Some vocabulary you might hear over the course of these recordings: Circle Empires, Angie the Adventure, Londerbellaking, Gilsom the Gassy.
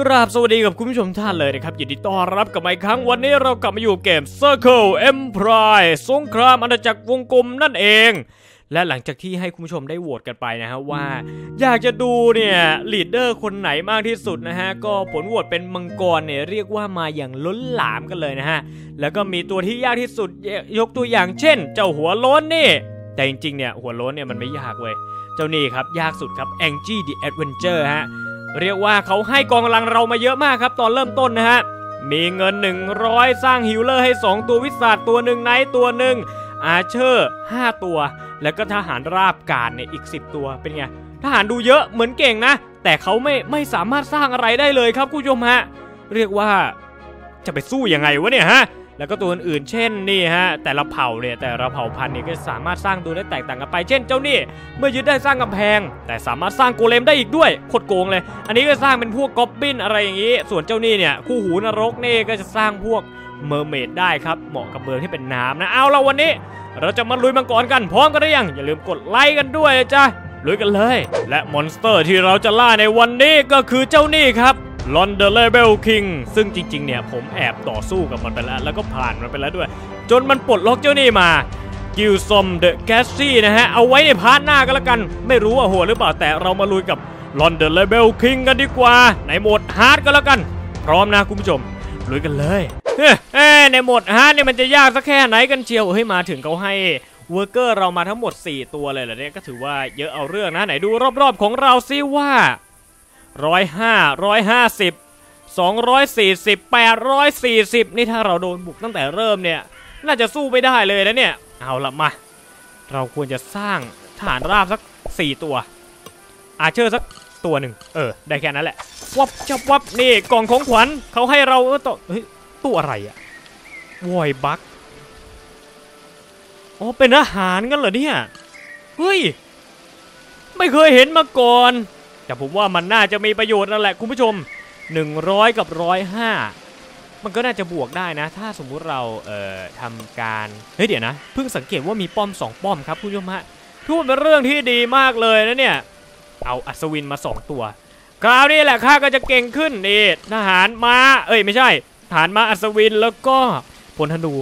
กราบสวัสดีกับคุณผู้ชมท่านเลยนะครับยินดีต้อนรับกับมาอีกครั้งวันนี้เรากลับมาอยู่เกม Circle Empires สงครามอาณาจักรวงกลมนั่นเองและหลังจากที่ให้คุณผู้ชมได้โหวตกันไปนะฮะว่าอยากจะดูเนี่ยลีดเดอร์คนไหนมากที่สุดนะฮะก็ผลโหวตเป็นมังกรเนี่ยเรียกว่ามาอย่างล้นหลามกันเลยนะฮะแล้วก็มีตัวที่ยากที่สุดยกตัวอย่างเช่นเจ้าหัวโล้นนี่แต่จริงๆเนี่ยหัวโล้นเนี่ยมันไม่ยากเว้ยเจ้านี่ครับยากสุดครับ Angie the Adventure ฮะเรียกว่าเขาให้กองกำลังเรามาเยอะมากครับตอนเริ่มต้นนะฮะมีเงิน100สร้างฮิลเลอร์ให้2ตัววิศาสตัวหนึ่งไนท์ตัวหนึ่งอาร์เชอร์5ตัวแล้วก็ทหารราบการเนี่ยอีก10ตัวเป็นไงทหารดูเยอะเหมือนเก่งนะแต่เขาไม่สามารถสร้างอะไรได้เลยครับคุณผู้ชมฮะเรียกว่าจะไปสู้ยังไงวะเนี่ยฮะแล้วก็ตัวอื่นเช่นนี่ฮะแต่ละเผ่าเนี่ยแต่ละเผ่าพันธุ์เนี่ยก็สามารถสร้างตัวได้แตกต่างกันไปเช่นเจ้านี่เมื่อยึดได้สร้างกำแพงแต่สามารถสร้างโกเลมได้อีกด้วยโคตรโกงเลยอันนี้ก็สร้างเป็นพวกกอบบินอะไรอย่างนี้ส่วนเจ้านี่เนี่ยคู่หูนรกนี่ก็จะสร้างพวกเมอร์เมดได้ครับเหมาะกับเมืองที่เป็นน้ำนะเอาเราวันนี้เราจะมาลุยมังกรกันพร้อมกันหรือยังอย่าลืมกดไลค์กันด้วยจ้ะลุยกันเลยและมอนสเตอร์ที่เราจะล่าในวันนี้ก็คือเจ้านี่ครับลอนเดอร์เลเบลคิงซึ่งจริงๆเนี่ยผมแอบต่อสู้กับมันไปแล้วแล้วก็ผ่านมันไปแล้วด้วยจนมันปลดล็อกเจ้านี่มากิลซอมเดอะแกสซี่นะฮะเอาไว้ในพาร์ทหน้ากันละกันไม่รู้ว่าโหดหรือเปล่าแต่เรามาลุยกับลอนเดอร์เลเบลคิงกันดีกว่าในโหมดฮาร์ดกันละกันพร้อมนะคุณผู้ชมลุยกันเลยในโหมดฮาร์ดเนี่ยมันจะยากสักแค่ไหนกันเชียวเฮ้ยมาถึงเขาให้เวอร์เกอร์เรามาทั้งหมด4ตัวเลยเหรอเนี่ยก็ถือว่าเยอะเอาเรื่องนะไหนดูรอบๆของเราซิว่า105 150 240 840นี่ถ้าเราโดนบุกตั้งแต่เริ่มเนี่ยน่าจะสู้ไม่ได้เลยนะเนี่ยเอาละมาเราควรจะสร้างฐานราบสัก4ตัวอาร์เชอร์สักตัวหนึ่งได้แค่นั้นแหละวับจับวับนี่กล่องของขวัญเขาให้เราตัวเฮ้ยตัวอะไรอะวอยบักอ๋อเป็นอาหารกันเหรอเนี่ยเฮ้ยไม่เคยเห็นมาก่อนแต่ผมว่ามันน่าจะมีประโยชน์นั่นแหละคุณผู้ชม100กับ105มันก็น่าจะบวกได้นะถ้าสมมุติเราทำการเฮ้ยเดี๋ยวนะเพิ่งสังเกตว่ามีป้อม2ป้อมครับคุณผู้ชมฮะทุกคนเป็นเรื่องที่ดีมากเลยนะเนี่ยเอาอัศวินมา2ตัวคราวนี้แหละข้าก็จะเก่งขึ้นนี่ทหารมาไม่ใช่ทหารมาอัศวินแล้วก็พลธนู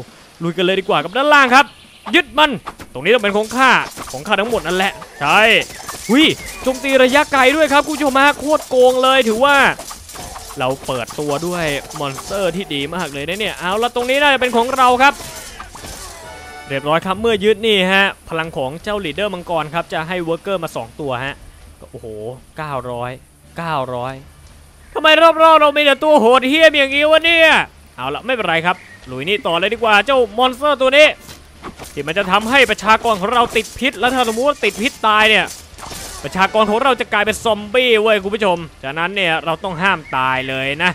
ลุยกันเลยดีกว่ากับด้านล่างครับยึดมันตรงนี้ต้องเป็นของข้าทั้งหมดนั่นแหละใช่วิโจมตีระยะไกลด้วยครับคุณผู้ชมฮะโคตรโกงเลยถือว่าเราเปิดตัวด้วยมอนสเตอร์ที่ดีมากเลยนะเนี่ยเอาละตรงนี้น่าจะเป็นของเราครับเรียบร้อยครับเมื่อยึดนี่ฮะพลังของเจ้าลีดเดอร์มังกรครับจะให้เวิร์กเกอร์มา2ตัวฮะโอ้โห900ทำไมรอบๆเรามีแต่ตัวโหดเหี้ยมอย่างงี้วะเนี่ยเอาละไม่เป็นไรครับลุยนี่ต่อเลยดีกว่าเจ้ามอนสเตอร์ตัวนี้ที่มันจะทำให้ประชากรของเราติดพิษแล้วถ้าสมมติว่าติดพิษตายเนี่ยประชากรของเราจะกลายเป็นซอมบี้เว้ยคุณผู้ชมฉะนั้นเนี่ยเราต้องห้ามตายเลยนะ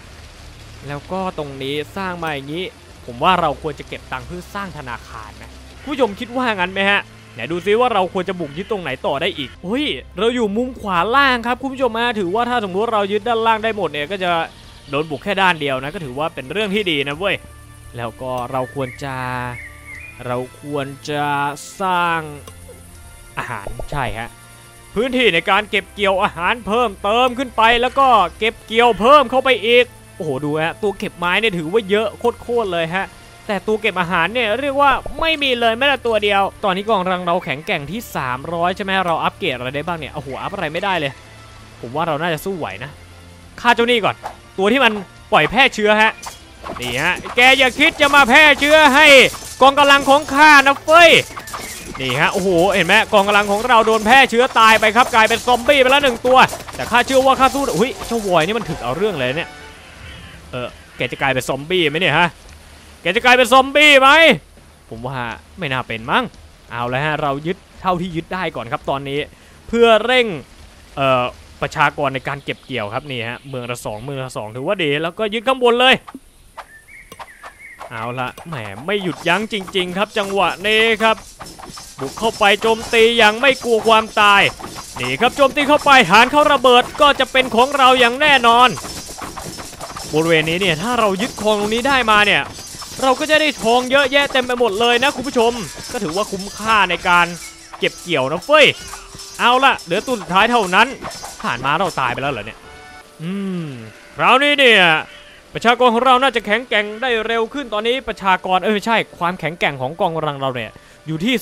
แล้วก็ตรงนี้สร้างมาอย่างนี้ผมว่าเราควรจะเก็บตังค์เพื่อสร้างธนาคารนะคุณผู้ชมคิดว่างั้นไหมฮะไหนดูซิว่าเราควรจะบุกยึดตรงไหนต่อได้อีกเฮ้ยเราอยู่มุมขวาล่างครับคุณผู้ชมมาถือว่าถ้าสมมติเรายึดด้านล่างได้หมดเนี่ยก็จะโดนบุกแค่ด้านเดียวนะก็ถือว่าเป็นเรื่องที่ดีนะเว้ยแล้วก็เราควรจะสร้างอาหารใช่ฮะพื้นที่ในการเก็บเกี่ยวอาหารเพิ่มเติมขึ้นไปแล้วก็เก็บเกี่ยวเพิ่มเข้าไปอีกโอ้โหดูฮะตัวเก็บไม้เนี่ยถือว่าเยอะโคตรเลยฮะแต่ตัวเก็บอาหารเนี่ยเรียกว่าไม่มีเลยแม้แต่ตัวเดียวตอนนี้กองรังเราแข็งแกร่งที่300ใช่ไหมเราอัปเกรดอะไรได้บ้างเนี่ยโอ้โหอัปอะไรไม่ได้เลยผมว่าเราน่าจะสู้ไหวนะฆ่าเจ้านี่ก่อนตัวที่มันปล่อยแพร่เชื้อฮะนี่ฮะแกอย่าคิดจะมาแพร่เชื้อให้กองกำลังของข้านะเฟ้ยนี่ฮะโอ้โหเห็นไหมกองกำลังของเราโดนแพร่เชื้อตายไปครับกลายเป็นซอมบี้ไปแล้ว1ตัวแต่ข้าเชื่อว่าข้าสู้อุ้ยเจ้าวอยนี่มันถึงเอาเรื่องเลยเนี่ยแกจะกลายเป็นซอมบี้ไหมเนี่ยฮะแกจะกลายเป็นซอมบี้ไหมผมว่าไม่น่าเป็นมั้งเอาละฮะเรายึดเท่าที่ยึดได้ก่อนครับตอนนี้เพื่อเร่งประชากรในการเก็บเกี่ยวครับนี่ฮะเมืองละสองถือว่าดีแล้วก็ยึดข้างบนเลยเอาละแหมไม่หยุดยั้งจริงๆครับจังหวะนี้ครับบุกเข้าไปโจมตีอย่างไม่กลัวความตายนี่ครับโจมตีเข้าไปฐานเขาระเบิดก็จะเป็นของเราอย่างแน่นอนบริเวณนี้เนี่ยถ้าเรายึดครองตรงนี้ได้มาเนี่ยเราก็จะได้ทองเยอะแยะเต็มไปหมดเลยนะคุณผู้ชมก็ถือว่าคุ้มค่าในการเก็บเกี่ยวนะเฟ้ยเอาละเหลือตัวสุดท้ายเท่านั้นผ่านมาเราตายไปแล้วเหรอเนี่ย คราวนี้เนี่ยประชากรของเราน่าจะแข็งแกร่งได้เร็วขึ้นตอนนี้ประชากรไม่ใช่ความแข็งแกร่งของกองกำลังเราเนี่ยอยู่ที่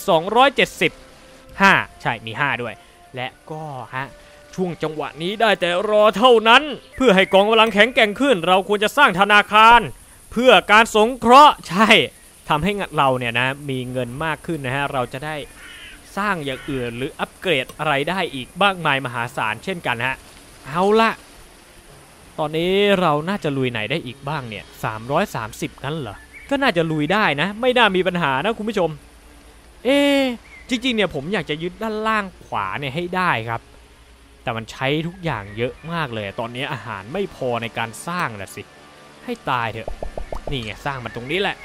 275ใช่มี5ด้วยและก็ฮะช่วงจังหวะนี้ได้แต่รอเท่านั้นเพื่อให้กองกำลังแข็งแกร่งขึ้นเราควรจะสร้างธนาคารเพื่อการสงเคราะห์ใช่ทำให้เราเนี่ยนะมีเงินมากขึ้นนะฮะเราจะได้สร้างอย่างอื่นหรืออัปเกรดอะไรได้อีกมากมายมหาศาลเช่นกันฮะเอาละตอนนี้เราน่าจะลุยไหนได้อีกบ้างเนี่ย330นั้นเหรอก็น่าจะลุยได้นะไม่น่ามีปัญหานะคุณผู้ชมจริงๆเนี่ยผมอยากจะยึดด้านล่างขวาเนี่ยให้ได้ครับแต่มันใช้ทุกอย่างเยอะมากเลยตอนนี้อาหารไม่พอในการสร้างนะสิให้ตายเถอะนี่ไงสร้างมันตรงนี้แหละ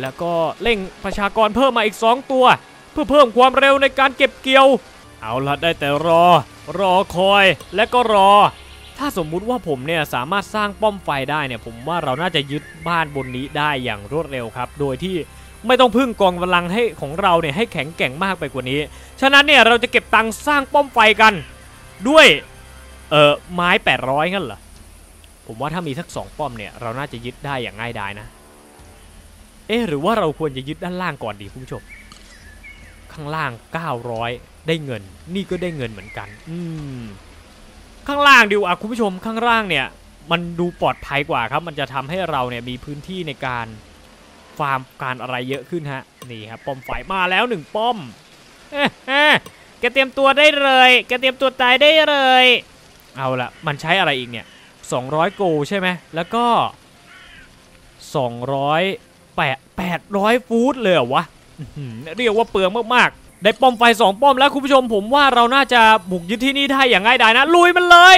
แล้วก็เร่งประชากรเพิ่มมาอีก2ตัวเพื่อเพิ่มความเร็วในการเก็บเกี่ยวเอาละได้แต่รอคอยและก็รอถ้าสมมุติว่าผมเนี่ยสามารถสร้างป้อมไฟได้เนี่ยผมว่าเราน่าจะยึดบ้านบนนี้ได้อย่างรวดเร็วครับโดยที่ไม่ต้องพึ่งกองกำลังให้ของเราเนี่ยให้แข็งแกร่งมากไปกว่านี้ฉะนั้นเนี่ยเราจะเก็บตังค์สร้างป้อมไฟกันด้วยไม้800งั้นเหรอผมว่าถ้ามีสัก2ป้อมเนี่ยเราน่าจะยึดได้อย่างง่ายดายนะหรือว่าเราควรจะยึดด้านล่างก่อนดีคุณผู้ชมข้างล่าง900ได้เงินนี่ก็ได้เงินเหมือนกันข้างล่างดิวคุณผู้ชมข้างล่างเนี่ยมันดูปลอดภัยกว่าครับมันจะทำให้เราเนี่ยมีพื้นที่ในการฟาร์มการอะไรเยอะขึ้นฮะนี่ครับป้อมไฟมาแล้ว1ป้อมแกเตรียมตัวได้เลยแกเตรียมตัวตายได้เลยเอาละมันใช้อะไรอีกเนี่ย200โกลใช่ไหมแล้วก็208 800ฟูดเลยเหรอวะเรียกว่าเปลืองมากๆได้ป้อมไฟ2ป้อมแล้วคุณผู้ชมผมว่าเราน่าจะบุกยึดที่นี่ได้อย่างง่ายดายนะลุยมันเลย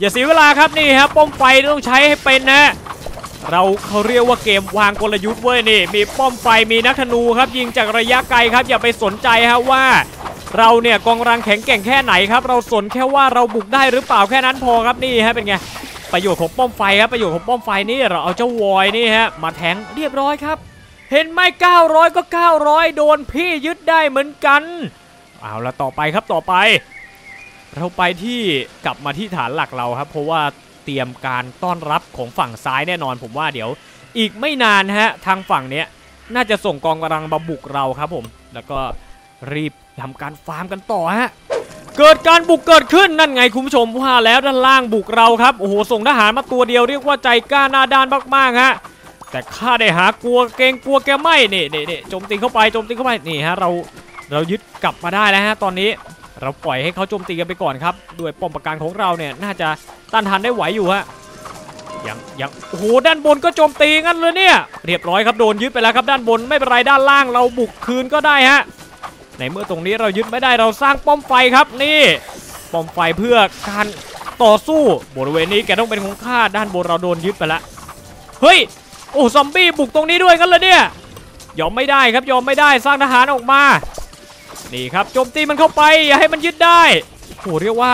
อย่าเสียเวลาครับนี่ครับป้อมไฟต้องใช้ให้เป็นนะเขาเรียกว่าเกมวางกลยุทธ์เว้ยนี่มีป้อมไฟมีนักธนูครับยิงจากระยะไกลครับอย่าไปสนใจฮะว่าเราเนี่ยกองรังแข็งแกร่งแค่ไหนครับเราสนแค่ว่าเราบุกได้หรือเปล่าแค่นั้นพอครับนี่ฮะเป็นไงประโยชน์ของป้อมไฟครับประโยชน์ของป้อมไฟนี่เราเอาเจ้าวอยนี่ฮะมาแทงเรียบร้อยครับเห็นไหม900ก็900โดนพี่ยึดได้เหมือนกันเอาละต่อไปครับต่อไปเราไปที่กลับมาที่ฐานหลักเราครับเพราะว่าเตรียมการต้อนรับของฝั่งซ้ายแน่นอนผมว่าเดี๋ยวอีกไม่นานฮะทางฝั่งเนี้ยน่าจะส่งกองกำลังมาบุกเราครับผมแล้วก็รีบทำการฟาร์มกันต่อฮะเกิดการบุกเกิดขึ้นนั่นไงคุณผู้ชมว่าแล้วด้านล่างบุกเราครับโอ้โหส่งทหารมาตัวเดียวเรียกว่าใจกล้าหน้าด้านมากๆฮะแต่ข้าได้หากลัวเกรงกลัวแกไม่นี่โจมตีเข้าไปโจมตีเข้าไปนี่ฮะเรายึดกลับมาได้แล้วฮะตอนนี้เราปล่อยให้เขาโจมตีกันไปก่อนครับด้วยป้อมปราการของเราเนี่ยน่าจะต้านทานได้ไหวอยู่ฮะยังโอ้โหด้านบนก็โจมตีงั้นเลยเนี่ยเรียบร้อยครับโดนยึดไปแล้วครับด้านบนไม่เป็นไรด้านล่างเราบุกคืนก็ได้ฮะในเมื่อตรงนี้เรายึดไม่ได้เราสร้างป้อมไฟครับนี่ป้อมไฟเพื่อการต่อสู้บริเวณนี้แกต้องเป็นของข้าด้านบนเราโดนยึดไปแล้วเฮ้ยโอ้ซอมบี้บุกตรงนี้ด้วยกันเลยเนี่ยยอมไม่ได้ครับยอมไม่ได้สร้างทหารออกมานี่ครับโจมตีมันเข้าไปอย่าให้มันยึดได้โอ้เรียกว่า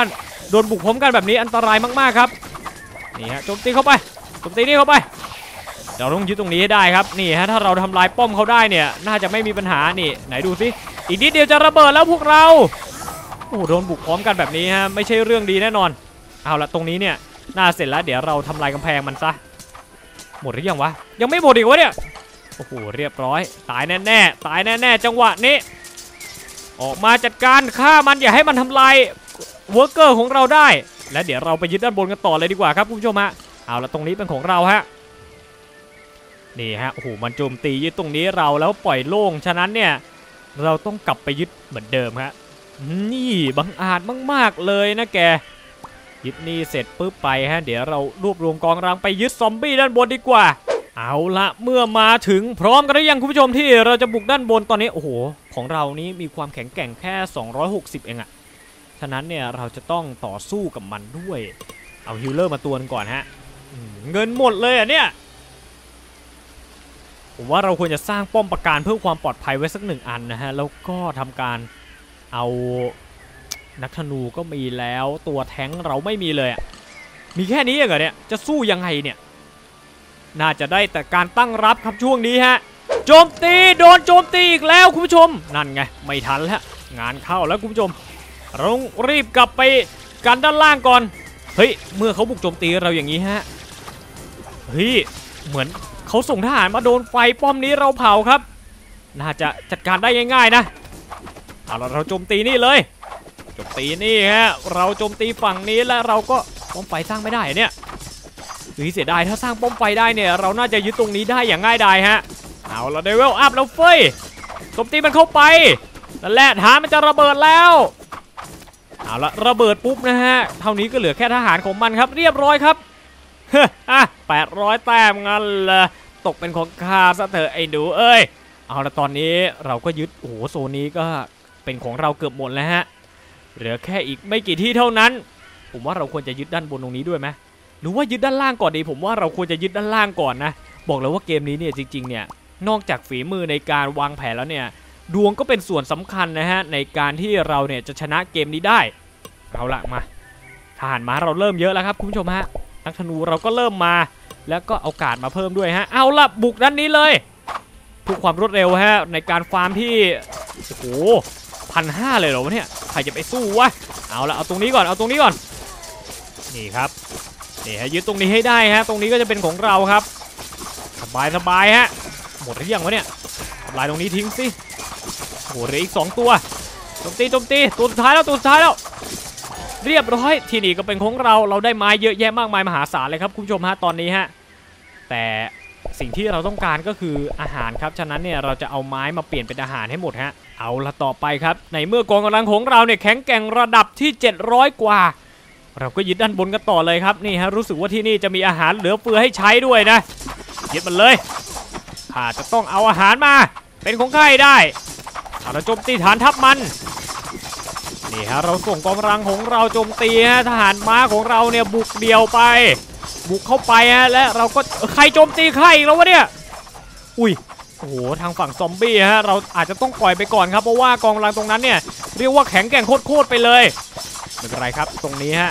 โดนบุกพร้อมกันแบบนี้อันตรายมากๆครับนี่ฮะโจมตีเข้าไปโจมตีนี่เข้าไปเราต้องยึดตรงนี้ให้ได้ครับนี่ฮะถ้าเราทำลายป้อมเขาได้เนี่ยน่าจะไม่มีปัญหานี่ไหนดูสิอีกนิดเดียวจะระเบิดแล้วพวกเราโอ้โดนบุกพร้อมกันแบบนี้ฮะไม่ใช่เรื่องดีแน่นอนเอาละตรงนี้เนี่ยน่าเสร็จแล้วเดี๋ยวเราทำลายกำแพงมันซะหมดหรือยังวะยังไม่หมดอีกวะเนี่ยโอ้โหเรียบร้อยตายแน่ๆตายแน่ๆจังหวะนี้ออกมาจัดการฆ่ามันอย่าให้มันทำลายเวิร์กเกอร์ของเราได้และเดี๋ยวเราไปยึดด้านบนกันต่อเลยดีกว่าครับคุณผู้ชมฮะเอาละตรงนี้เป็นของเราฮะนี่ฮะโอ้โหมันโจมตียึดตรงนี้เราแล้วปล่อยโล่งฉะนั้นเนี่ยเราต้องกลับไปยึดเหมือนเดิมฮะนี่บังอาจมากๆเลยนะแกยึดนี่เสร็จปุ๊บไปฮะเดี๋ยวเรารวบรวมกองรังไปยึดซอมบี้ด้านบนดีกว่าเอาละเมื่อมาถึงพร้อมกันหรือยังคุณผู้ชมที่เราจะบุกด้านบนตอนนี้โอ้โหของเรานี้มีความแข็งแกร่งแค่260เองอะฉะนั้นเนี่ยเราจะต้องต่อสู้กับมันด้วยเอาฮิลเลอร์มาตัวนึงก่อนฮะเงินหมดเลยอะเนี่ยผมว่าเราควรจะสร้างป้อมปราการเพื่อความปลอดภัยไว้สัก1อันนะฮะแล้วก็ทำการเอานักธนูก็มีแล้วตัวแทงเราไม่มีเลยมีแค่นี้เองเหรอเนี่ยจะสู้ยังไงเนี่ยน่าจะได้แต่การตั้งรับครับช่วงนี้ฮะโจมตีโดนโจมตีอีกแล้วคุณผู้ชมนั่นไงไม่ทันแล้วงานเข้าแล้วคุณผู้ชมเรารีบกลับไปกันด้านล่างก่อนเฮ้ยเมื่อเขาบุกโจมตีเราอย่างนี้ฮะ เฮ้ยเหมือนเขาส่งทหารมาโดนไฟป้อมนี้เราเผาครับน่าจะจัดการได้ง่ายๆนะเอาเราโจมตีนี่เลยโจมตีนี่ฮะเราโจมตีฝั่งนี้และเราก็ป้อมไฟสร้างไม่ได้เนี่ยหรือเสียดายถ้าสร้างป้อมไฟได้เนี่ยเราน่าจะยึดตรงนี้ได้อย่างง่ายดายฮะเอาเราเลเวลอัพแล้วเฟ้ยโจมตีมันเข้าไปนั่นแหละฐานมันจะระเบิดแล้วเอาละระเบิดปุ๊บนะฮะเท่านี้ก็เหลือแค่ทหารของมันครับเรียบร้อยครับอ่ะ800แต้มงั้นละตกเป็นของข้าซะเถอะไอ้หนูเอ้ยเอาละตอนนี้เราก็ยึดโอ้โหโซนนี้ก็เป็นของเราเกือบหมดแล้วฮะเหลือแค่อีกไม่กี่ที่เท่านั้นผมว่าเราควรจะยึดด้านบนตรงนี้ด้วยไหมหรือว่ายึดด้านล่างก่อนดีผมว่าเราควรจะยึดด้านล่างก่อนนะบอกเลยว่าเกมนี้เนี่ยจริงๆเนี่ยนอกจากฝีมือในการวางแผนแล้วเนี่ยดวงก็เป็นส่วนสำคัญนะฮะในการที่เราเนี่ยจะชนะเกมนี้ได้เอาละมาทหารม้าเราเริ่มเยอะแล้วครับคุณผู้ชมฮะนักธนูเราก็เริ่มมาแล้วก็เอาการ์ดมาเพิ่มด้วยฮะเอาละบุกด้านนี้เลยทุกความรวดเร็วฮะในการฟาร์มที่โอ้โห1,500เลยเหรอวะเนี่ยใครจะไปสู้วะเอาละเอาตรงนี้ก่อนเอาตรงนี้ก่อนนี่ครับนี่ฮะยึดตรงนี้ให้ได้ฮะตรงนี้ก็จะเป็นของเราครับสบายสบายฮะหมดหรือยังวะเนี่ยทำลายตรงนี้ทิ้งสิโอ้เหลืออีก2ตัวโจมตีโจมตีตัวสุดท้ายแล้วตัวสุดท้ายแล้วเรียบร้อยที่นี่ก็เป็นของเราเราได้ไม้เยอะแยะมากมายมหาศาลเลยครับคุณผู้ชมฮะตอนนี้ฮะแต่สิ่งที่เราต้องการก็คืออาหารครับฉะนั้นเนี่ยเราจะเอาไม้มาเปลี่ยนเป็นอาหารให้หมดฮะเอาละต่อไปครับในเมื่อกองกำลังของเราเนี่ยแข็งแกร่งระดับที่700กว่าเราก็ยึดด้านบนกันต่อเลยครับนี่ฮะรู้สึกว่าที่นี่จะมีอาหารเหลือเฟือให้ใช้ด้วยนะยึดมันเลยข้าจะต้องเอาอาหารมาเป็นของข้าให้ได้เราโจมตีฐานทัพมันนี่ฮะเราส่งกองกำลังของเราโจมตีฮะทหารม้าของเราเนี่ยบุกเดี่ยวไปบุกเข้าไปฮะและเราก็ใครโจมตีใครแล้ววะเนี่ยอุ้ยโอ้โหทางฝั่งซอมบี้ฮะเราอาจจะต้องปล่อยไปก่อนครับเพราะว่ากองกำลังตรงนั้นเนี่ยเรียกว่าแข็งแกร่งโคตรๆไปเลยไม่เป็นไรครับตรงนี้ฮะ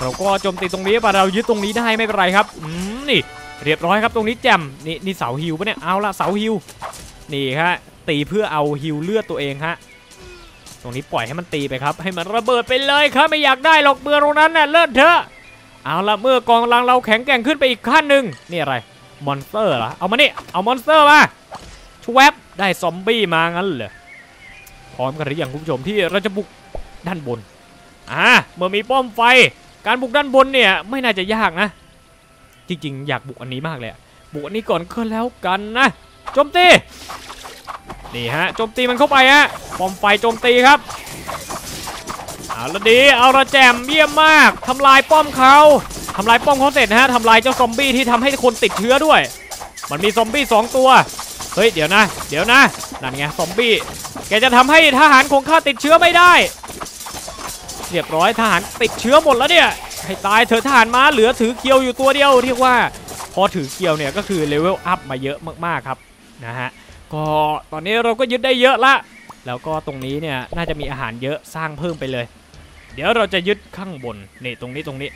เราก็โจมตีตรงนี้ไปเรายึดตรงนี้ได้ไม่เป็นไรครับนี่เรียบร้อยครับตรงนี้แจ่มนี่เสาฮิวปะเนี่ยเอาละเสาฮิวนี่ฮะตีเพื่อเอาฮิวเลือดตัวเองฮะตรงนี้ปล่อยให้มันตีไปครับให้มันระเบิดไปเลยครับไม่อยากได้หรอกเบือตรงนั้นน่ะเลิศเถอะเอาละเมื่อกองกำลังเราแข็งแกร่งขึ้นไปอีกขั้นหนึ่งนี่อะไรมอนสเตอร์เหรอเอามานี่เอามอนสเตอร์มาชวบได้ซอมบี้มางั้นเหรอพร้อมกันหรือยังคุณผู้ชมที่เราจะบุกด้านบนเมื่อมีป้อมไฟการบุกด้านบนเนี่ยไม่น่าจะยากนะจริงๆอยากบุกอันนี้มากเลยบุกอันนี้ก่อนก็แล้วกันนะโจมตีนี่ฮะโจมตีมันเข้าไปฮะป้อมไฟโจมตีครับเอาละดีเอาละแจมเยี่ยมมากทำลายป้อมเขาทำลายป้อมเขาเสร็จฮะทำลายเจ้าซอมบี้ที่ทำให้คนติดเชื้อด้วยมันมีซอมบี้2ตัวเฮ้ยเดี๋ยวนะนั่นไงซอมบี้แกจะทำให้ทหารของข้าติดเชื้อไม่ได้เรียบร้อยทหารติดเชื้อหมดแล้วเนี่ยให้ตายเถอะทหารม้าเหลือถือเคียวอยู่ตัวเดียวเรียกว่าพอถือเคียวเนี่ยก็คือเลเวลอัพมาเยอะมากๆครับนะฮะก็ตอนนี้เราก็ยึดได้เยอะละแล้วก็ตรงนี้เนี่ยน่าจะมีอาหารเยอะสร้างเพิ่มไปเลยเดี๋ยวเราจะยึดข้างบนนี่ตรงนี้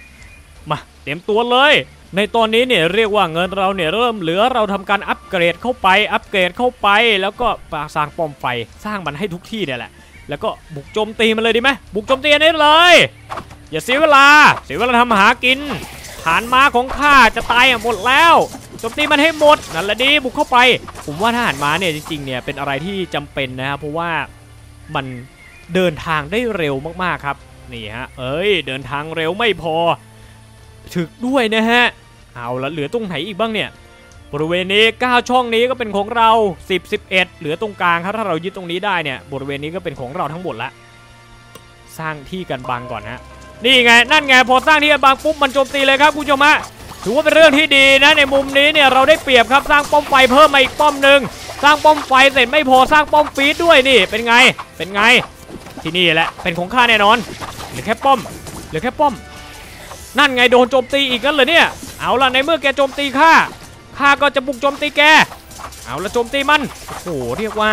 มาเต็มตัวเลยในตอนนี้เนี่ยเรียกว่าเงินเราเนี่ยเริ่มเหลือเราทำการอัปเกรดเข้าไปแล้วก็สร้างป้อมไฟสร้างมันให้ทุกที่เนี่ยแหละแล้วก็บุกโจมตีมันเลยดีไหมบุกโจมตีอันนี้เลยอย่าเสียเวลาทำหากินฐานม้าของข้าจะตายหมดแล้วโจมตีมันให้หมดนั่นแหละดีบุกเข้าไปผมว่าทหารม้าเนี่ยจริงๆเนี่ยเป็นอะไรที่จำเป็นนะครับเพราะว่ามันเดินทางได้เร็วมากๆครับนี่ฮะเดินทางเร็วไม่พอถึกด้วยนะฮะเอาละเหลือตรงไหนอีกบ้างเนี่ยบริเวณนี้9ช่องนี้ก็เป็นของเรา10 11เหลือตรงกลางครับถ้าเรายึดตรงนี้ได้เนี่ยบริเวณนี้ก็เป็นของเราทั้งหมดละสร้างที่กันบังก่อนฮะนี่ไงนั่นไงพอสร้างที่กันบังปุ๊บมันโจมตีเลยครับคุณผู้ชมฮะถือว่าเป็นเรื่องที่ดีนะในมุมนี้เนี่ยเราได้เปรียบครับสร้างป้อมไฟเพิ่มมาอีกป้อมหนึ่งสร้างป้อมไฟเสร็จไม่พอสร้างป้อมฟีดด้วยนี่เป็นไงที่นี่แหละเป็นของข้าแน่นอนเหลือแค่ป้อมนั่นไงโดนโจมตีอีกแล้วเหรอเนี่ยเอาล่ะในเมื่อแกโจมตีข้าก็จะบุกโจมตีแกเอาละโจมตีมันโอ้โหเรียกว่า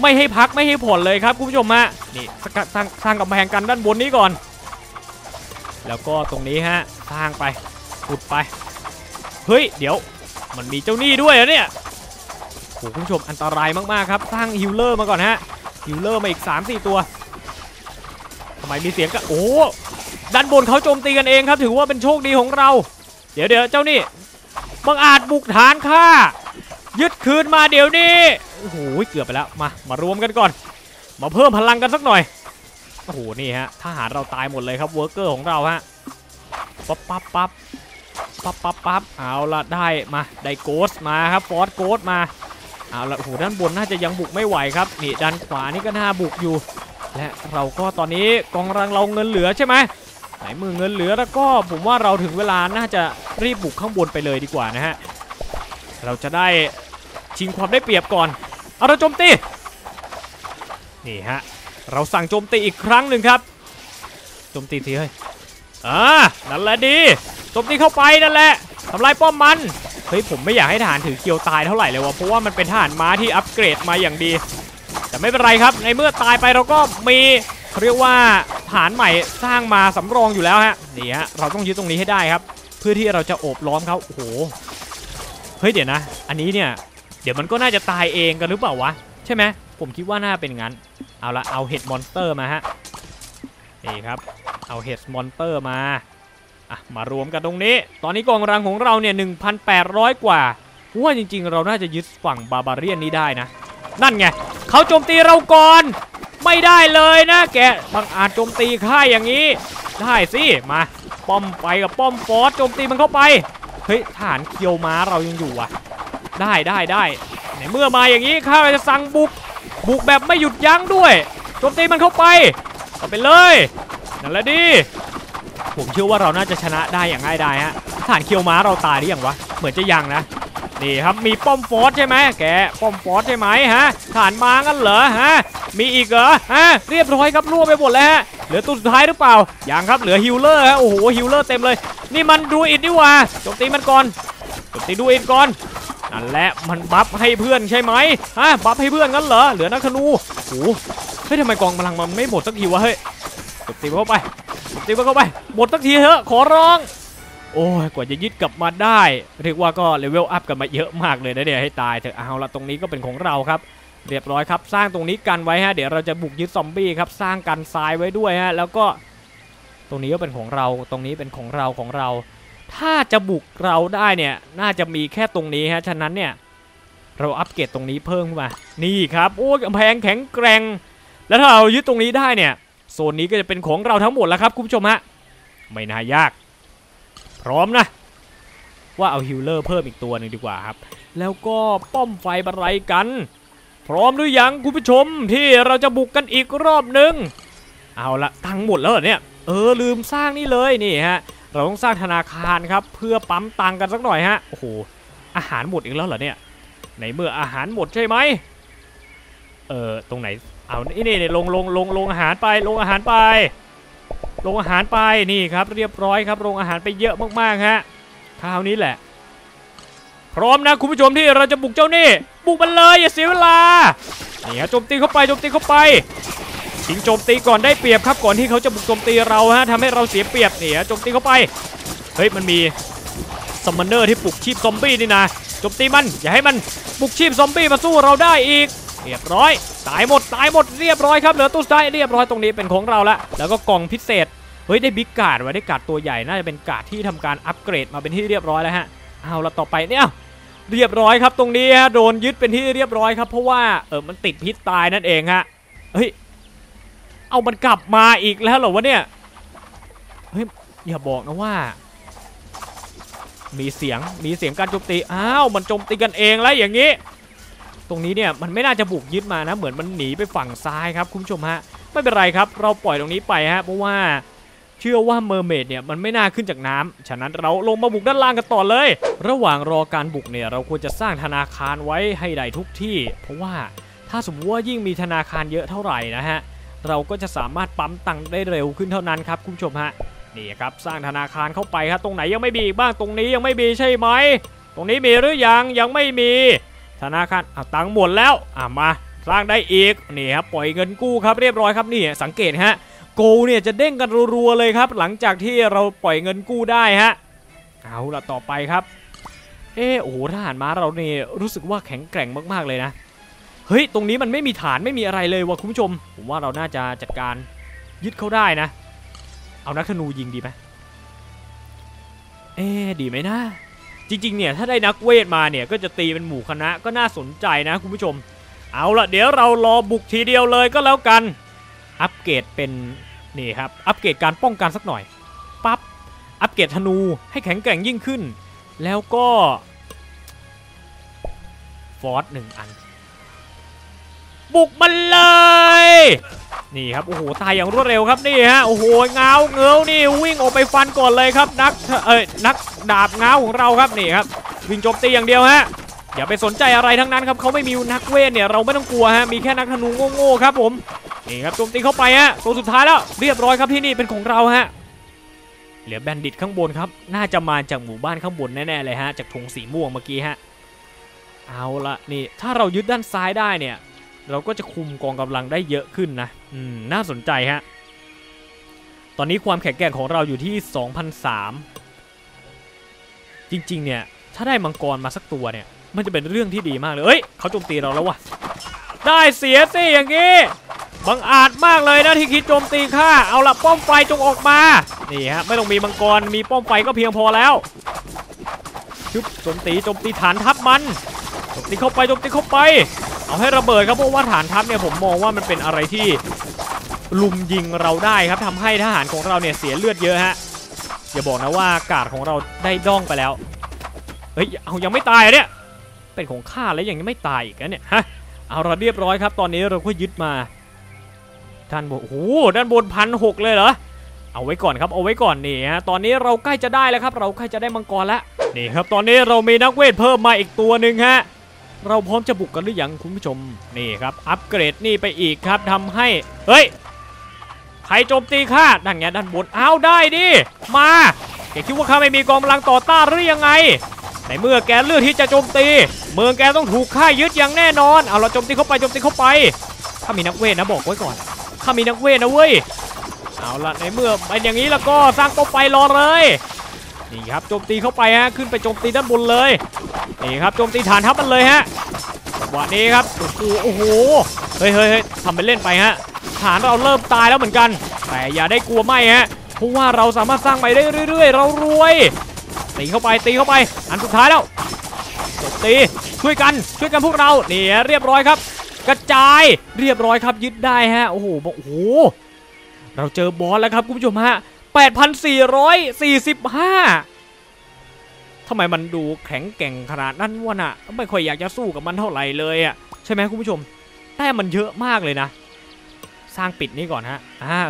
ไม่ให้พักไม่ให้ผ่อนเลยครับคุณผู้ชมฮะนี่สร้างกำแพงกันด้านบนนี้ก่อนแล้วก็ตรงนี้ฮะสร้างไปขุดไปเฮ้ยเดี๋ยวมันมีเจ้าหนี้ด้วยนะเนี่ยโอ้คุณผู้ชมอันตรายมากๆครับสร้างฮิลเลอร์มาก่อนฮะฮิลเลอร์มาอีก 3-4 ตัวทำไมมีเสียงกะโอ้ด้านบนเขาโจมตีกันเองครับถือว่าเป็นโชคดีของเราเดี๋ยวเจ้านี่ บังอาจบุกฐานข้ายึดคืนมาเดี๋ยวนี้โอ้โหเกือบไปแล้วมารวมกันก่อนมาเพิ่มพลังกันสักหน่อยโอ้โหนี่ฮะทหารเราตายหมดเลยครับเวิร์กเกอร์ของเราฮะปั๊บปั๊บปั๊บปั๊บปั๊บปั๊บเอาละได้มาได้โกสมาครับฟอร์สโกสมาเอาละโอ้โหด้านบนน่าจะยังบุกไม่ไหวครับนี่ด้านขวานี่ก็น่าบุกอยู่และเราก็ตอนนี้กองรังเราเงินเหลือใช่ไหมไหนมือเงินเหลือแล้วก็ผมว่าเราถึงเวลาน่าจะรีบบุกข้างบนไปเลยดีกว่านะฮะเราจะได้ชิงความได้เปรียบก่อนเอาเราโจมตีนี่ฮะเราสั่งโจมตีอีกครั้งหนึ่งครับโจมตีทีเฮ้ยนั่นแหละดีโจมตีเข้าไปนั่นแหละทำลายป้อมมันเฮ้ยผมไม่อยากให้ทหารถือเกียวตายเท่าไหร่เลยวะเพราะว่ามันเป็นทหารม้าที่อัปเกรดมาอย่างดีแต่ไม่เป็นไรครับในเมื่อตายไปเราก็มีเขาเรียกว่าฐานใหม่สร้างมาสำรองอยู่แล้วฮะนี่ฮะเราต้องยึดตรงนี้ให้ได้ครับเพื่อที่เราจะโอบล้อมเขาโอ้โหเฮ้ยเดี๋ยวนะอันนี้เนี่ยเดี๋ยวมันก็น่าจะตายเองกันหรือเปล่าวะใช่ไหมผมคิดว่าน่าเป็นงั้นเอาละเอาเห็ดมอนสเตอร์มาฮะนี่ครับเอาเห็ดมอนสเตอร์มาอ่ะมารวมกันตรงนี้ตอนนี้กองรังของเราเนี่ย 1,800 กว่าว่าจริงๆเราน่าจะยึดฝั่งบาบาเรียนนี้ได้นะนั่นไงเขาโจมตีเราก่อนไม่ได้เลยนะแกบังอาจโจมตีข้าอย่างนี้ได้สิมาป้อมไปกับป้อมฟอสโจมตีมันเข้าไปเฮ้ยฐานเคียวม้าเรายังอยู่อ่ะได้ในเมื่อมาอย่างนี้ข้าจะสั่งบุกแบบไม่หยุดยั้งด้วยโจมตีมันเข้าไปเอาไปเลยนั่นแหละดิผมเชื่อว่าเราน่าจะชนะได้อย่างง่ายดายฮะฐานเคียวม้าเราตายหรือยังวะเหมือนจะยังนะนี่ครับมีป้อมฟอสใช่ไหมแกป้อมฟอสใช่ไหมฮะฐานม้ากันเหรอฮะมีอีกเหรอฮะเรียบร้อยครับรั่วไปหมดแล้วฮะเหลือตัวสุดท้ายหรือเปล่ายังครับเหลือฮิลเลอร์ฮะโอ้โหฮิลเลอร์เต็มเลยนี่มันดูอิดนี่ว่าโจมตีมันก่อนโจมตีดูอิดก่อนนั่นแหละมันบัฟให้เพื่อนใช่ไหมฮะบัฟให้เพื่อนงั้นเหรอเหลือนักธนูโอ้โหเฮ้ยทำไมกองพลังมันไม่หมดสักทีวะเฮ้ยโจมตีเข้าไปโจมตีเข้าไปหมดสักทีเถอะขอร้องโอ้ยกว่าจะยึดกลับมาได้เรียกว่าก็เลเวลอัพกันมาเยอะมากเลยนะเนี่ยให้ตายเถอะเอาละตรงนี้ก็เป็นของเราครับเรียบร้อยครับสร้างตรงนี้กันไว้ฮะเดี๋ยวเราจะบุกยึดซอมบี้ครับสร้างกันทรายไว้ด้วยฮะแล้วก็ตรงนี้ก็เป็นของเราตรงนี้เป็นของเราถ้าจะบุกเราได้เนี่ยน่าจะมีแค่ตรงนี้ฮะฉะนั้นเนี่ยเราอัปเกรดตรงนี้เพิ่มขึ้นมานี่ครับโอ้กำแพงแข็งแกร่งแล้วถ้าเรายึดตรงนี้ได้เนี่ยโซนนี้ก็จะเป็นของเราทั้งหมดแล้วครับคุณผู้ชมฮะไม่น่ายากพร้อมนะว่าเอาฮิลเลอร์เพิ่มอีกตัวหนึ่งดีกว่าครับแล้วก็ป้อมไฟบรรลัยกันพร้อมหรือยังคุณผู้ชมที่เราจะบุกกันอีกรอบนึงเอาละทั้งหมดแล้วเนี่ยลืมสร้างนี่เลยนี่ฮะเราต้องสร้างธนาคารครับเพื่อปั๊มตังกันสักหน่อยฮะโอ้โหอาหารหมดอีกแล้วเหรอเนี่ยในเมื่ออาหารหมดใช่ไหมตรงไหนเอานี่ลงอาหารไปลงอาหารไปนี่ครับเรียบร้อยครับลงอาหารไปเยอะมากๆฮะคราวนี้แหละพร้อมนะคุณผู้ชมที่เราจะบุกเจ้านี่บุกมันเลยอย่าเสียเวลาเนี่ยโจมตีเข้าไปทิ้งโจมตีก่อนได้เปรียบครับก่อนที่เขาจะบุกโจมตีเราฮะทำให้เราเสียเปรียบเนี่ยโจมตีเข้าไปเฮ้ยมันมีซัมมอนเนอร์ที่ปลุกชีพซอมบี้นี่นะโจมตีมันอย่าให้มันปลุกชีพซอมบี้มาสู้เราได้อีกเรียบร้อยตายหมดเรียบร้อยครับเหลือตู้ได้เรียบร้อยตรงนี้เป็นของเราละแล้วก็กล่องพิเศษเฮ้ยได้บิ๊กการ์ดไว้ได้การ์ดตัวใหญ่น่าจะเป็นการ์ดที่ทำการอัปเกรดมาเป็นที่เรียบร้อยแล้วฮะเอาละต่อไปเนี่ยเรียบร้อยครับตรงนี้ฮะโดนยึดเป็นที่เรียบร้อยครับเพราะว่ามันติดพิษตายนั่นเองฮะเฮ้ยเอามันกลับมาอีกแล้วเหรอวะเนี่ยเฮ้ยอย่าบอกนะว่ามีเสียงการโจมตีอ้าวมันโจมตีกันเองแล้วอย่างนี้ตรงนี้เนี่ยมันไม่น่าจะบุกยึดมานะเหมือนมันหนีไปฝั่งซ้ายครับคุณผู้ชมฮะไม่เป็นไรครับเราปล่อยตรงนี้ไปฮะเพราะว่าเชื่อว่าเมอร์เมดเนี่ยมันไม่น่าขึ้นจากน้ำฉะนั้นเราลงมาบุกด้านล่างกันต่อเลยระหว่างรอการบุกเนี่ยเราควรจะสร้างธนาคารไว้ให้ได้ทุกที่เพราะว่าถ้าสมมติว่ายิ่งมีธนาคารเยอะเท่าไหร่นะฮะเราก็จะสามารถปั๊มตังค์ได้เร็วขึ้นเท่านั้นครับคุณผู้ชมฮะนี่ครับสร้างธนาคารเข้าไปครับตรงไหนยังไม่มีบ้างตรงนี้ยังไม่มีใช่ไหมตรงนี้มีหรือยังไม่มีธนาคารตังค์หมดแล้วมาสร้างได้อีกนี่ครับปล่อยเงินกู้ครับเรียบร้อยครับนี่สังเกตฮะโกเนี่ยจะเด้งกันรัวๆเลยครับหลังจากที่เราปล่อยเงินกู้ได้ฮะเอาละต่อไปครับโอ้โหทหารม้าเราเนี่ยรู้สึกว่าแข็งแกร่งมากๆเลยนะเฮ้ยตรงนี้มันไม่มีฐานไม่มีอะไรเลยว่ะคุณผู้ชมผมว่าเราน่าจะจัดการยึดเขาได้นะเอานักธนูยิงดีไหมดีไหมนะ จริงๆเนี่ยถ้าได้นักเวทมาเนี่ยก็จะตีเป็นหมู่คณะก็น่าสนใจนะคุณผู้ชมเอาละเดี๋ยวเรารอบุกทีเดียวเลยก็แล้วกันอัปเกรดเป็นนี่ครับอัปเกรดการป้องกันสักหน่อยปั๊บอัปเกรดธนูให้แข็งแกร่งยิ่งขึ้นแล้วก็ฟอร์สหนึ่งอันบุกมันเลยนี่ครับโอ้โหตายอย่างรวดเร็วครับนี่ฮะโอ้โหเงาเงื้อนี่วิ่งออกไปฟันก่อนเลยครับนักดาบเงาของเราครับนี่ครับวิ่งโจมตีอย่างเดียวฮะอย่าไปสนใจอะไรทั้งนั้นครับเขาไม่มีนักเวทเนี่ยเราไม่ต้องกลัวฮะมีแค่นักธนูโง่ๆครับผมนี่ครับโจมตีเข้าไปฮะตัวสุดท้ายแล้วเรียบร้อยครับที่นี่เป็นของเราฮะเหลือแบนดิตข้างบนครับน่าจะมาจากหมู่บ้านข้างบนแน่ๆเลยฮะจากธงสีม่วงเมื่อกี้ฮะเอาละนี่ถ้าเรายึดด้านซ้ายได้เนี่ยเราก็จะคุมกองกำลังได้เยอะขึ้นนะน่าสนใจฮะตอนนี้ความแข็งแกร่งของเราอยู่ที่ 2,003 จริงๆเนี่ยถ้าได้มังกรมาสักตัวเนี่ยมันจะเป็นเรื่องที่ดีมากเลยเอ้ยเขาโจมตีเราแล้ววะได้เสียสิอย่างงี้บังอาจมากเลยนะที่คิดโจมตีข้าเอาละป้อมไฟจงออกมานี่ฮะไม่ต้องมีมังกรมีป้อมไฟก็เพียงพอแล้วชุบโจมตีฐานทัพมันโจมตีเข้าไปเอาให้ระเบิดครับเพราะว่าฐานทัพเนี่ยผมมองว่ามันเป็นอะไรที่ลุมยิงเราได้ครับทำให้ทหารของเราเนี่ยเสียเลือดเยอะฮะอย่าบอกนะว่าการ์ดของเราได้ด้องไปแล้วเฮ้ยเอายังไม่ตายเนี่ยเป็นของข้าแล้วยังไม่ตายอีกนะเนี่ยฮะเอาเราเรียบร้อยครับตอนนี้เราก็ยึดมาด้านบนโอ้โหด้านบน1,600เลยเหรอเอาไว้ก่อนครับเอาไว้ก่อนนี่ฮะตอนนี้เราใกล้จะได้แล้วครับเราใกล้จะได้มังกรแล้วนี่ครับตอนนี้เรามีนักเวทเพิ่มมาอีกตัวหนึ่งฮะเราพร้อมจะบุกกันหรือยังคุณผู้ชมนี่ครับอัปเกรดนี่ไปอีกครับทำให้เฮ้ยใครโจมตีข้าด้านเนี้ยด้านบนเอาได้ดิมาแกคิดว่าข้าไม่มีกองกำลังต่อต้านหรือยังไงในเมื่อแกเลือกที่จะโจมตีเมืองแกต้องถูกข้ายึดอย่างแน่นอนเอาเราโจมตีเข้าไปข้ามีนักเวทนะบอกไว้ก่อนข้ามีนักเวทนะเว้ยเอาละในเมื่อเป็นอย่างนี้แล้วก็สร้างตัวไปรอเลยนี่ครับโจมตีเข้าไปฮะขึ้นไปโจมตีด้านบนเลยนี่ครับโจมตีฐานทัพมันเลยฮะวันนี้ครับโอ้โหเฮ้ยทำเป็นเล่นไปฮะฐานเราเริ่มตายแล้วเหมือนกันแต่อย่าได้กลัวไม่ฮะเพราะว่าเราสามารถสร้างไปได้เรื่อยๆเรารวยตีเข้าไปอันสุดท้ายแล้วโจมตีช่วยกันพวกเรานี่เรียบร้อยครับกระจายเรียบร้อยครับยึดได้ฮะโอ้โหเราเจอบอสแล้วครับคุณผู้ชมฮะ8,445 ทำไมมันดูแข็งแกร่งขนาดนั้นวะน่ะไม่ค่อยอยากจะสู้กับมันเท่าไหร่เลยอ่ะใช่ไหมคุณผู้ชมแต่มันเยอะมากเลยนะสร้างปิดนี่ก่อนฮะ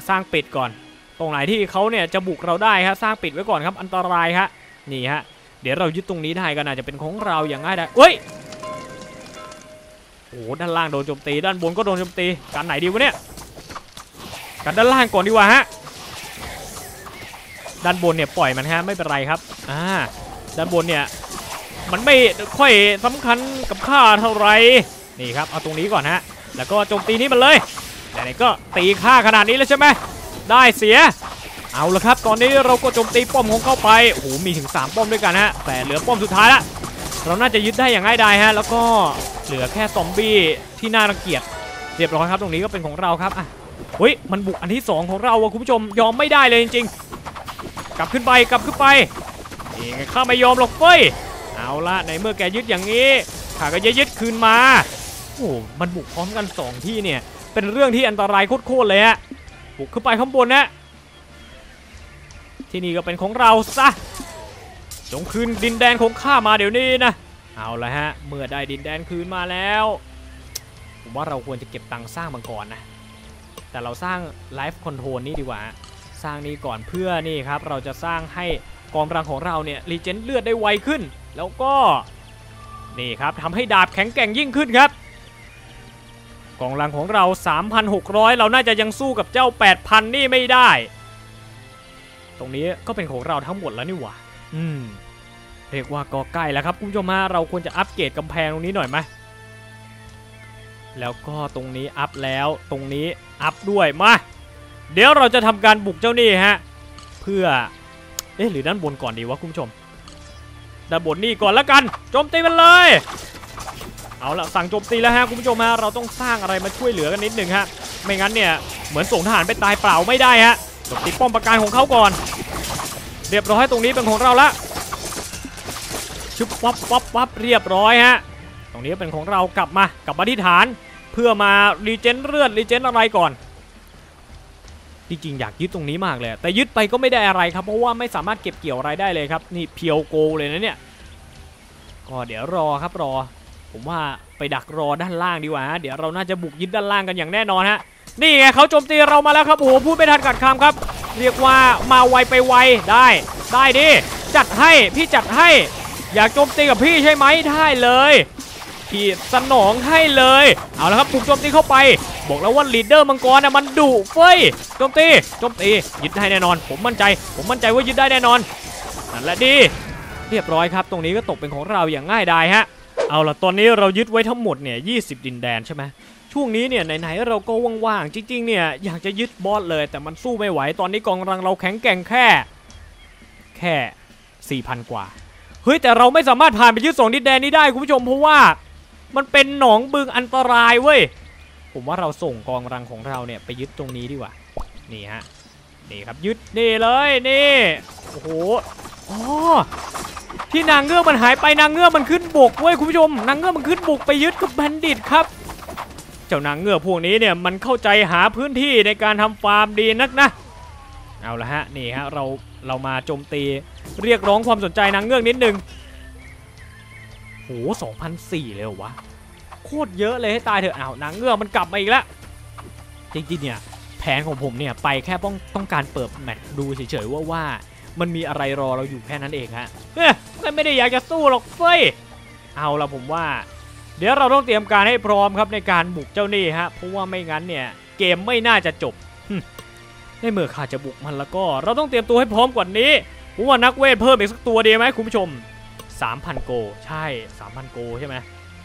สร้างปิดก่อนตรงไหนที่เขาเนี่ยจะบุกเราได้ครับสร้างปิดไว้ก่อนครับอันตรายฮะนี่ฮะเดี๋ยวเรายึดตรงนี้ได้ก็น่าจะเป็นของเราอย่างง่ายได้เฮ้ยโอ้ด้านล่างโดนโจมตีด้านบนก็โดนโจมตีกันไหนดีวะเนี่ยกันด้านล่างก่อนดีกว่าฮะด้านบนเนี่ยปล่อยมันฮะไม่เป็นไรครับด้านบนเนี่ยมันไม่ค่อยสำคัญกับข้าเท่าไหร่นี่ครับเอาตรงนี้ก่อนฮะแล้วก็โจมตีนี้มันเลยไหนๆก็ตีข้าขนาดนี้แล้วใช่ไหมได้เสียเอาละครับตอนนี้เราก็โจมตีป้อมของเข้าไปโอ้โหมีถึง3ป้อมด้วยกันฮะแต่เหลือป้อมสุดท้ายละเราน่าจะยึดได้อย่างง่ายดายฮะแล้วก็เหลือแค่ซอมบี้ที่น่ารังเกียจเรียบร้อยครับตรงนี้ก็เป็นของเราครับเฮ้ยมันบุกอันที่2ของเราคุณผู้ชมยอมไม่ได้เลยจริงกลับขึ้นไปเองข้าไม่ยอมหรอกเฟ้ยเอาละในเมื่อแกยึดอย่างนี้ข้าก็จะยึดคืนมาโอ้มันบุกพร้อมกัน2ที่เนี่ยเป็นเรื่องที่อันตรายโคตรเลยฮะบุกขึ้นไปข้างบนนะที่นี่ก็เป็นของเราซะจงคืนดินแดนของข้ามาเดี๋ยวนี้นะเอาละฮะเมื่อได้ดินแดนคืนมาแล้วผมว่าเราควรจะเก็บตังค์สร้างมันก่อนนะแต่เราสร้างไลฟ์คอนโทรลนี่ดีกว่าสร้างนี้ก่อนเพื่อนี่ครับเราจะสร้างให้กองกำลังของเราเนี่ยรีเจนเลือดได้ไวขึ้นแล้วก็นี่ครับทำให้ดาบแข็งแกร่งยิ่งขึ้นครับกองกำลังของเรา 3,600 เราน่าจะยังสู้กับเจ้า 8,000 นี่ไม่ได้ตรงนี้ก็เป็นของเราทั้งหมดแล้วนี่หว่าเรียกว่าก็ใกล้แล้วครับคุณผู้ชมเราควรจะอัปเกรดกำแพงตรงนี้หน่อยไหมแล้วก็ตรงนี้อัพแล้วตรงนี้อัพด้วยมาเดี๋ยวเราจะทำการบุกเจ้านี่ฮะเพื่อหรือด้านบนก่อนดีวะคุณผู้ชมด้านบนนี่ก่อนแล้วกันโจมตีมันเลยเอาละสั่งโจมตีแล้วฮะคุณผู้ชมฮะเราต้องสร้างอะไรมาช่วยเหลือกันนิดหนึ่งฮะไม่งั้นเนี่ยเหมือนส่งทหารไปตายเปล่าไม่ได้ฮะโจมตีป้อมปราการของเขาก่อนเรียบร้อยตรงนี้เป็นของเราละ ชึบวับวับวับเรียบร้อยฮะตรงนี้เป็นของเรากลับมาที่ฐานเพื่อมารีเจนเลือดรีเจนอะไรก่อนจริงๆอยากยึดตรงนี้มากเลยแต่ยึดไปก็ไม่ได้อะไรครับเพราะว่าไม่สามารถเก็บเกี่ยวอะไรได้เลยครับนี่เพียวโกเลยนะเนี่ยก็เดี๋ยวรอครับรอผมว่าไปดักรอด้านล่างดีกว่าเดี๋ยวเราน่าจะบุกยึดด้านล่างกันอย่างแน่นอนฮะนี่ไงเขาโจมตีเรามาแล้วครับโอ้โหพูดไม่ทันขาดคำครับเรียกว่ามาไวไปไวได้ดิจัดให้พี่จัดให้อยากโจมตีกับพี่ใช่ไหมได้เลยพี่สนองให้เลยเอาละครับถูกโจมตีเข้าไปบอกแล้วว่าลีดเดอร์มังกรน่ะมันดุเฟ้ยโจมตียึดได้แน่นอนผมมั่นใจว่ายึดได้แน่นอนนั่นแหละดีเรียบร้อยครับตรงนี้ก็ตกเป็นของเราอย่างง่ายดายฮะเอาละตอนนี้เรายึดไว้ทั้งหมดเนี่ย20ดินแดนใช่ไหมช่วงนี้เนี่ยไหนๆเราก็ว่างๆจริงๆเนี่ยอยากจะยึดบอสเลยแต่มันสู้ไม่ไหวตอนนี้กองกำลังเราแข็งแกร่งแค่ 4,000 กว่าเฮ้ยแต่เราไม่สามารถผ่านไปยึด2ดินแดนนี้ได้คุณผู้ชมเพราะว่ามันเป็นหนองบึงอันตรายเว้ยผมว่าเราส่งกองกำลังของเราเนี่ยไปยึดตรงนี้ดีกว่านี่ฮะนี่ครับยึดนี่เลยนี่โอ้โหอ๋อที่นางเงือกมันหายไปนางเงือกมันขึ้นบกเว้ยคุณผู้ชมนางเงือกมันขึ้นบกไปยึดกับแบนดิตครับเจ้านางเงือกพวกนี้เนี่ยมันเข้าใจหาพื้นที่ในการทำฟาร์มดีนักนะเอาละฮะนี่ฮะเรามาโจมตีเรียกร้องความสนใจนางเงือกนิดนึงโห 2,400 เลยวะโคตรเยอะเลยให้ตายเถอะอ้าวนางเงือกมันกลับมาอีกแล้วจริงๆเนี่ยแผนของผมเนี่ยไปแค่ต้องการเปิดแมตช์ดูเฉยๆว่ามันมีอะไรรอเราอยู่แค่นั้นเองฮะไม่ได้อยากจะสู้หรอกเฟ้ยเอาละผมว่าเดี๋ยวเราต้องเตรียมการให้พร้อมครับในการบุกเจ้านี่ฮะเพราะว่าไม่งั้นเนี่ยเกมไม่น่าจะจบในเมื่อข้าจะบุกมันแล้วก็เราต้องเตรียมตัวให้พร้อมกว่านี้ผมว่านักเวทเพิ่มอีกสักตัวดีไหมคุณผู้ชม3,000 โกใช่ 3,000 โกใช่ไหม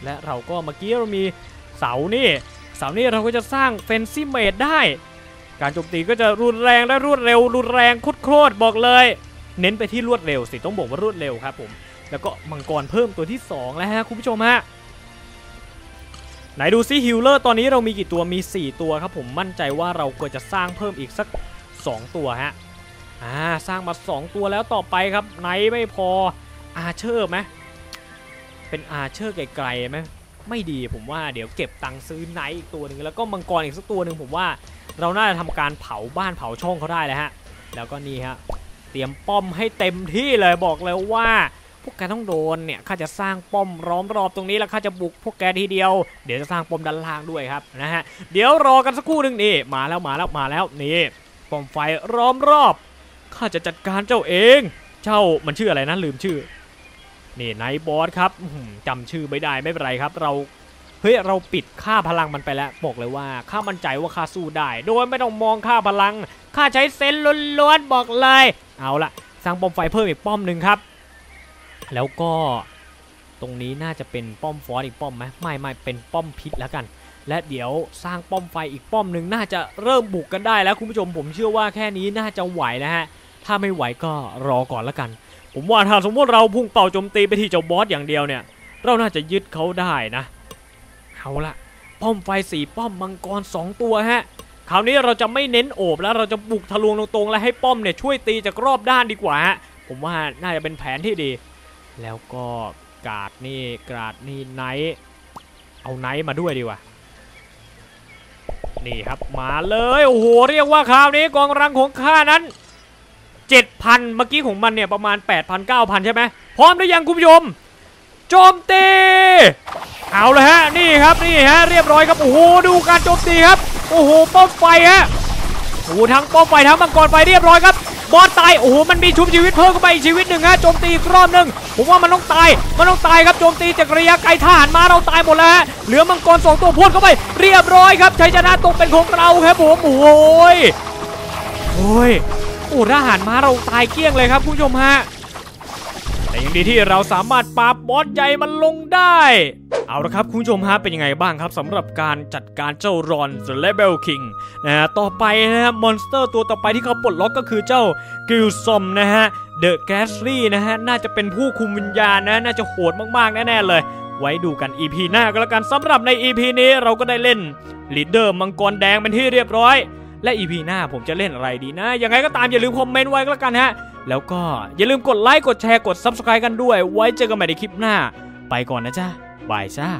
และเราก็เมื่อกี้เรามีเสานี่เราก็จะสร้างเฟนซี่เมดได้การโจมตีก็จะรุนแรงและรวดเร็วรุนแรงโคตรบอกเลยเน้นไปที่รวดเร็วสิต้องบอกว่ารวดเร็วครับผมแล้วก็มังกรเพิ่มตัวที่2แล้วฮะคุณผู้ชมฮะไหนดูซิฮิลเลอร์ตอนนี้เรามีกี่ตัวมี4ตัวครับผมมั่นใจว่าเราควรจะสร้างเพิ่มอีกสัก2ตัวฮะสร้างมา2ตัวแล้วต่อไปครับไหนไม่พออาร์เชอร์ไหมเป็นอาร์เชอร์ไกลๆไหมไม่ดีผมว่าเดี๋ยวเก็บตังค์ซื้อไนท์อีกตัวหนึ่งแล้วก็มังกรอีกสักตัวหนึ่งผมว่าเราน่าจะทำการเผาบ้านเผาช่องเขาได้เลยฮะแล้วก็นี่ฮะเตรียมป้อมให้เต็มที่เลยบอกเลยว่าพวกแกต้องโดนเนี่ยข้าจะสร้างป้อมล้อมรอบตรงนี้แล้วข้าจะบุกพวกแกทีเดียวเดี๋ยวจะสร้างป้อมด้านล่างด้วยครับนะฮะเดี๋ยวรอกันสักครู่หนึ่งนี่มาแล้วนี่ป้อมไฟล้อมรอบข้าจะจัดการเจ้าเองเจ้ามันชื่ออะไรนะลืมชื่อนี่ไนท์บอสครับจำชื่อไม่ได้ไม่เป็นไรครับเราปิดค่าพลังมันไปแล้วบอกเลยว่าข้ามั่นใจว่าข้าสู้ได้โดยไม่ต้องมองค่าพลังข้าใช้เซนล้วนๆบอกเลยเอาละสร้างป้อมไฟเพิ่มอีกป้อมหนึ่งครับแล้วก็ตรงนี้น่าจะเป็นป้อมฟอสอีกป้อมไหมไม่เป็นป้อมพิษแล้วกันและเดี๋ยวสร้างป้อมไฟอีกป้อมหนึ่งน่าจะเริ่มบุกกันได้แล้วคุณผู้ชมผมเชื่อว่าแค่นี้น่าจะไหวนะฮะถ้าไม่ไหวก็รอก่อนแล้วกันผมว่าถ้าสมมติเราพุ่งเป่าโจมตีไปที่เจ้าบอสอย่างเดียวเนี่ยเราน่าจะยึดเขาได้นะเอาละป้อมไฟ4ป้อมมังกร2ตัวฮะคราวนี้เราจะไม่เน้นโอบแล้วเราจะบุกทะลวงตรงๆและให้ป้อมเนี่ยช่วยตีจากรอบด้านดีกว่าฮะผมว่าน่าจะเป็นแผนที่ดีแล้วก็กราดนี่ไนท์เอาไนท์มาด้วยดีกว่านี่ครับมาเลยโอ้โหเรียกว่าคราวนี้กองรังของข้านั้น7,000 เมื่อกี้ของมันเนี่ยประมาณ 8,000 9,000 ใช่ไหมพร้อมหรือยังคุณผู้ชมโจมตีเอาเลยฮะนี่ฮะเรียบร้อยครับโอ้โหดูการโจมตีครับโอ้โหป้อมไฟฮะโอ้โหทั้งป้อมไฟทั้งมังกรไฟเรียบร้อยครับบอสตายโอ้โหมันมีชุบชีวิตเพิ่มเข้าไปอีกชีวิตหนึ่งฮะโจมตีอีกรอบหนึ่งผมว่ามันต้องตายครับโจมตีจากระยะไกลทหารมาเราตายหมดแล้วฮะเหลือมังกร2ตัวพ่นเข้าไปเรียบร้อยครับชัยชนะตกเป็นของเราครับผมโอ้ยโอ้ทหารม้าเราตายเกลี้ยงเลยครับคุณผู้ชมฮะแต่ยังดีที่เราสามารถปราบบอสใหญ่มันลงได้เอาละครับคุณผู้ชมฮะเป็นยังไงบ้างครับสำหรับการจัดการเจ้ารอนเดอะเลเวลคิงนะฮะต่อไปนะฮะมอนสเตอร์ตัวต่อไปที่เขาปลดล็อกก็คือเจ้ากิลซอมนะฮะเดอะแกสลี่นะฮะน่าจะเป็นผู้คุมวิญญาณนะน่าจะโหดมากๆแน่ๆเลยไว้ดูกัน EP หน้าก็แล้วกันสำหรับใน EP นี้เราก็ได้เล่นลีดเดอร์มังกรแดงเป็นที่เรียบร้อยและ EP หน้าผมจะเล่นอะไรดีนะยังไงก็ตามอย่าลืมคอมเมนต์ไว้ก็แล้วกันฮะ แล้วก็อย่าลืมกดไลค์กดแชร์กด Subscribe กันด้วยไว้เจอกันใหม่ในคลิปหน้าไปก่อนนะจ้าบายจ้า